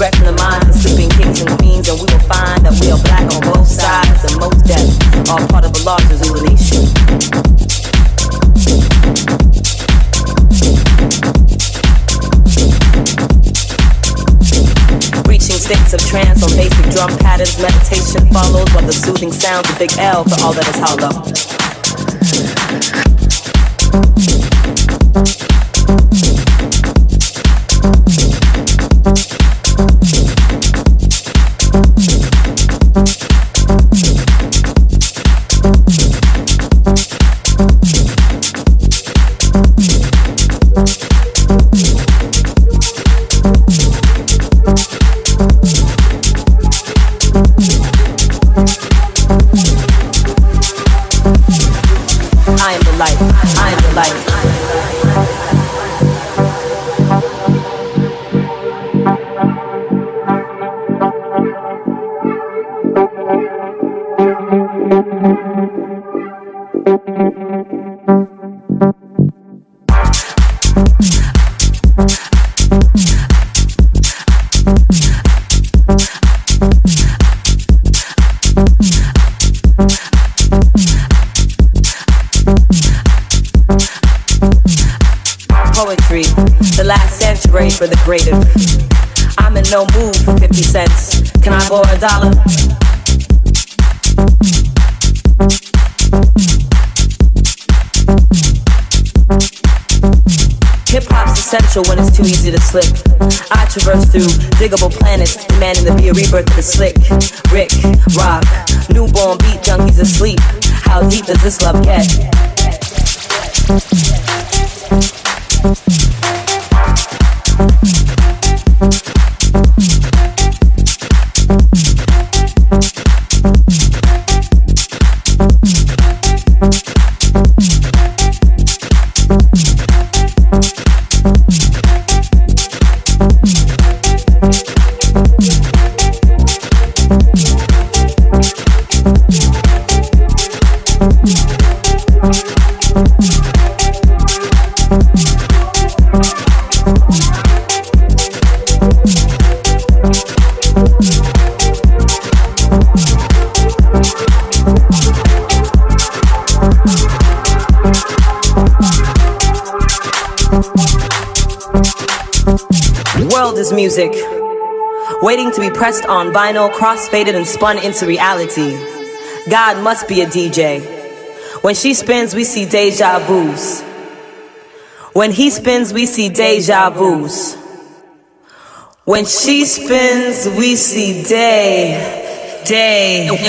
wrecking the minds and slipping kings and queens, and we will find that we are black on both sides, and most deaths are part of a larger Zulu nation. Reaching states of trance on basic drum patterns, meditation follows while the soothing sounds of Big L for all that is hollow. For the graded, I'm in no mood for 50 cents. Can I borrow $1? Hip-hop's essential when it's too easy to slip. I traverse through diggable planets, demanding to be a rebirth of the slick Rick, rock, newborn beat junkies asleep. How deep does this love get? Music, waiting to be pressed on vinyl, crossfaded and spun into reality. God must be a DJ. When she spins, we see deja vus. When he spins, we see deja vus. When she spins, we see deja vus.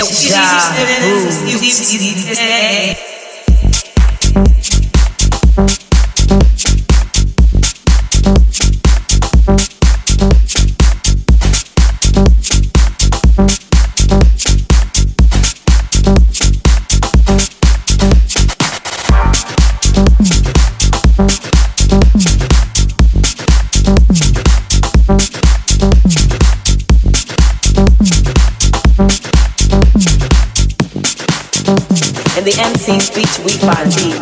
In the MC's speech, we find deep.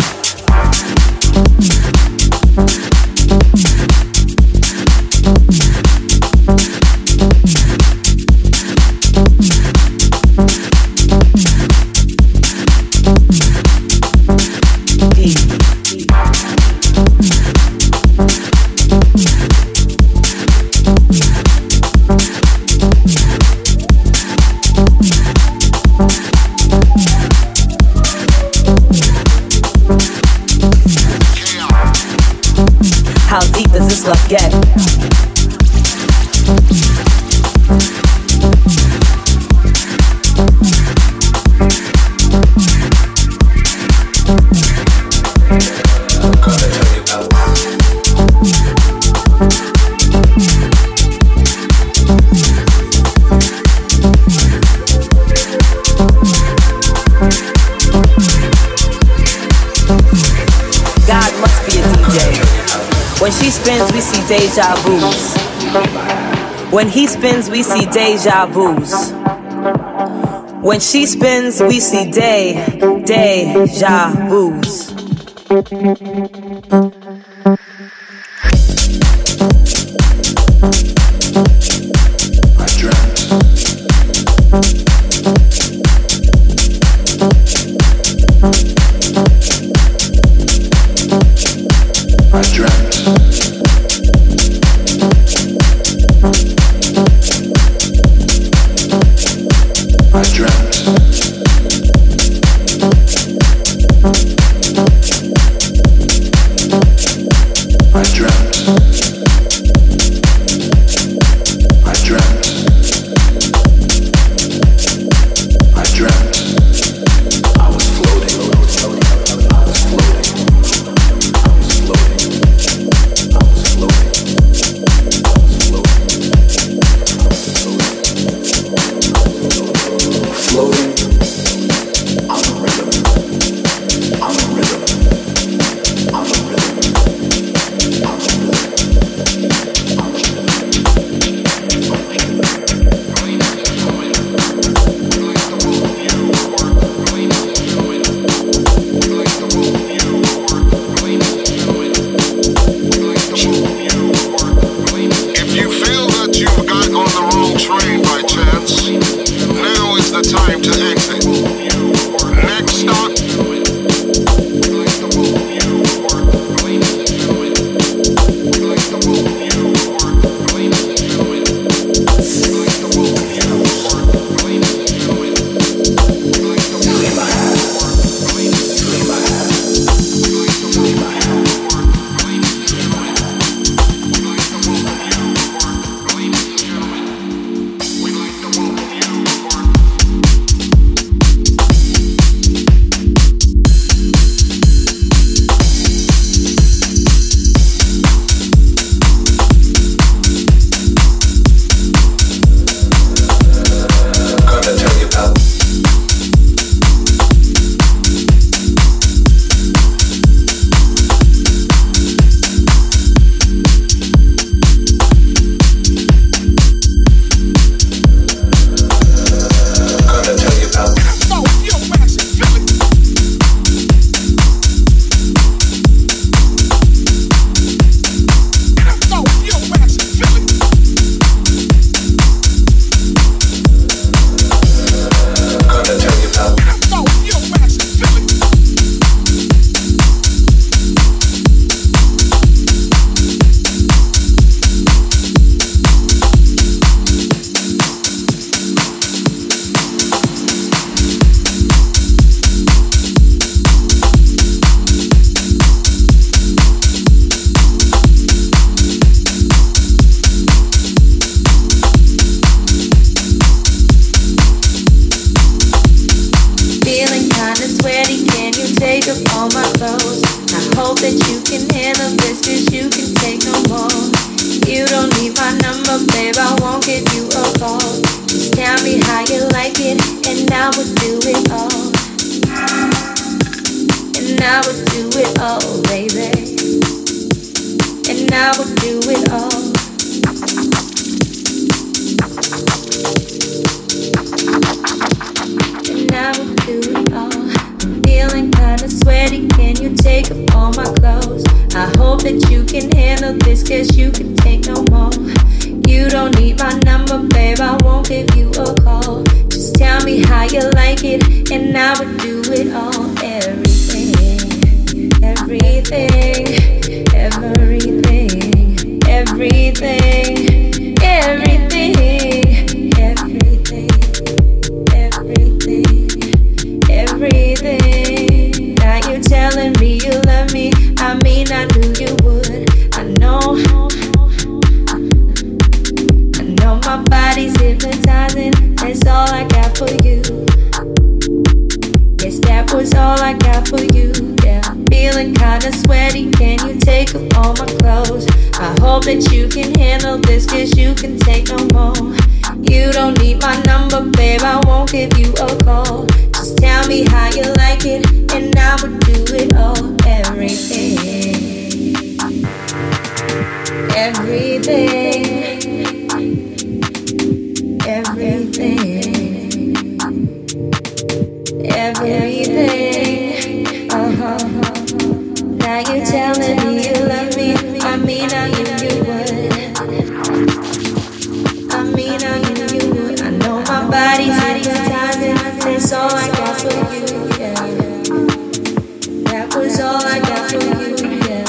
Deja vus. When he spins, we see deja vus. When she spins, we see deja vus. that you can handle this, cause you can take no more. You don't need my number, babe, I won't give you a call. Just tell me how you like it, and I will do it all. And I will do it all, baby. And I will do it all. And I will do it all. I'm feeling kinda sweaty, can you take up all my clothes? I hope that you can handle this, cause you can take no more. You don't need my number, babe, I won't give you a call. Just tell me how you like it, and I will do it all. Everything. Now you're telling me you love me. I mean, I knew you would. I know my body's hypnotizing. That's all I got for you. Yes, that was all I got for you. Yeah, I'm feeling kinda sweaty. Can you take off all my clothes? I hope that you can handle this, cause you can take no more. You don't need my number, babe, I won't give you a call. Just tell me how you like it, and I will do it all. Everything. Now you're telling me you love me. I mean, I knew you would. I mean, I knew you would. I know my body's hypnotizing. That's all I got for you. Yeah. That was all I got for you. Yeah.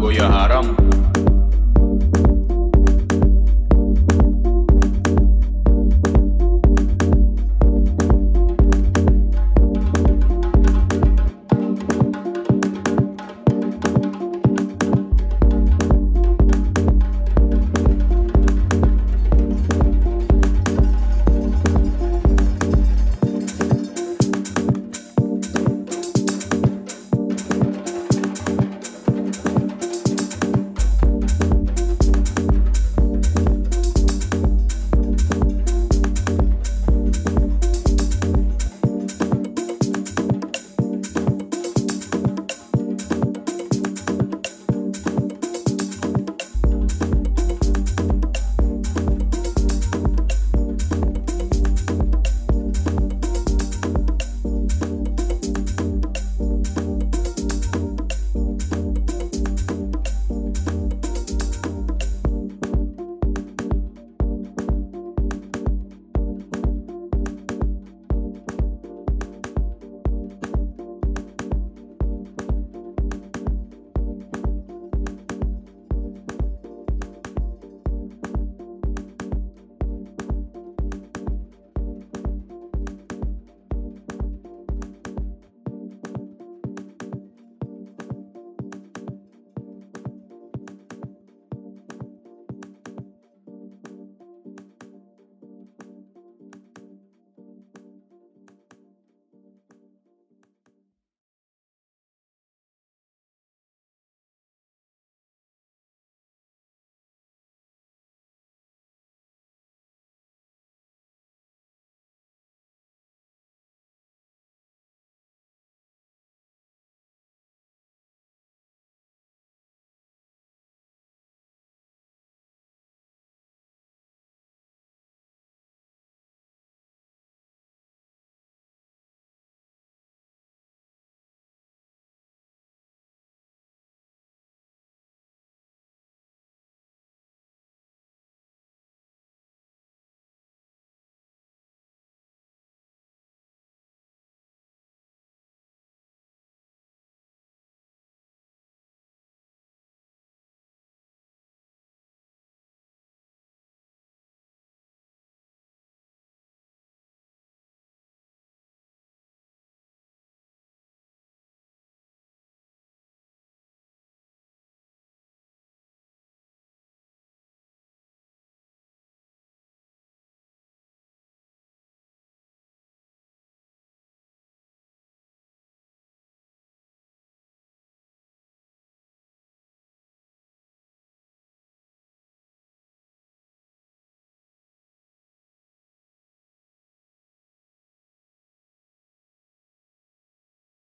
go your haram.